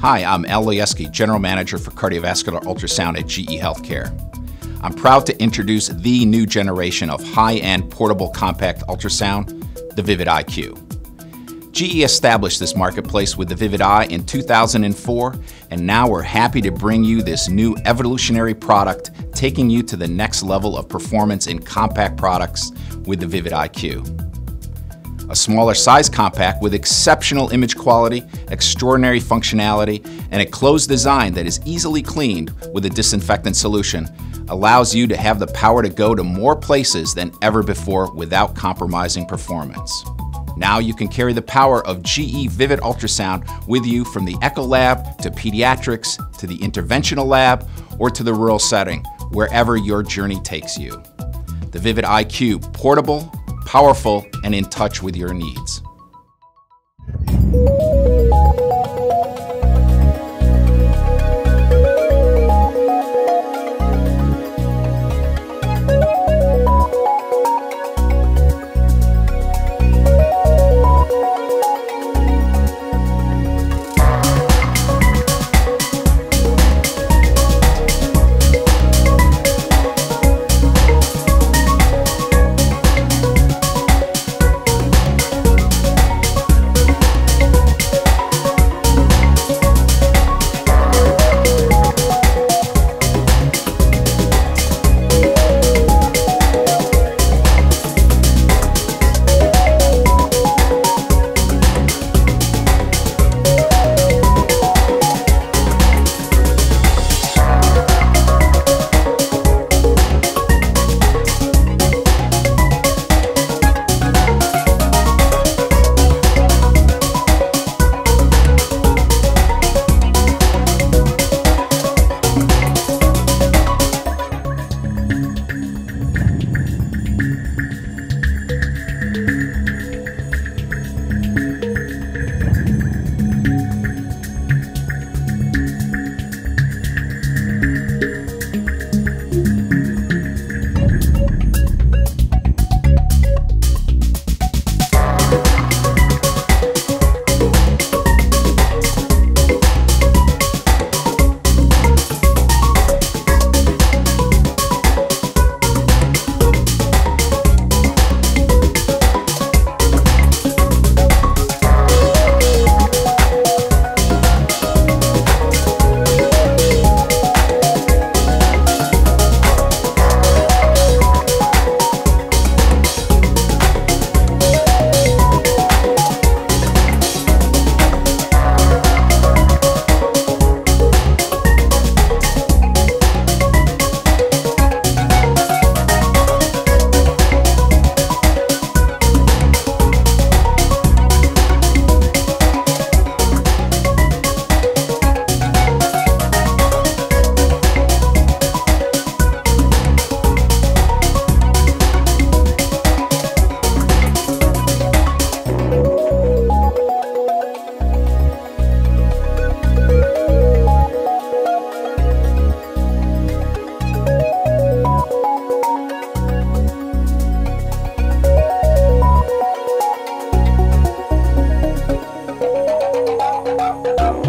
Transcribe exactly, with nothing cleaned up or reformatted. Hi, I'm Al Lieske, General Manager for Cardiovascular Ultrasound at G E Healthcare. I'm proud to introduce the new generation of high-end portable compact ultrasound, the Vivid I Q. G E established this marketplace with the Vivid I in two thousand four, and now we're happy to bring you this new evolutionary product, taking you to the next level of performance in compact products with the Vivid I Q. A smaller size compact with exceptional image quality, extraordinary functionality, and a closed design that is easily cleaned with a disinfectant solution allows you to have the power to go to more places than ever before without compromising performance. Now you can carry the power of G E Vivid Ultrasound with you from the echo lab to pediatrics to the interventional lab or to the rural setting, wherever your journey takes you. The Vivid I Q, portable, powerful, and in touch with your needs. Oh,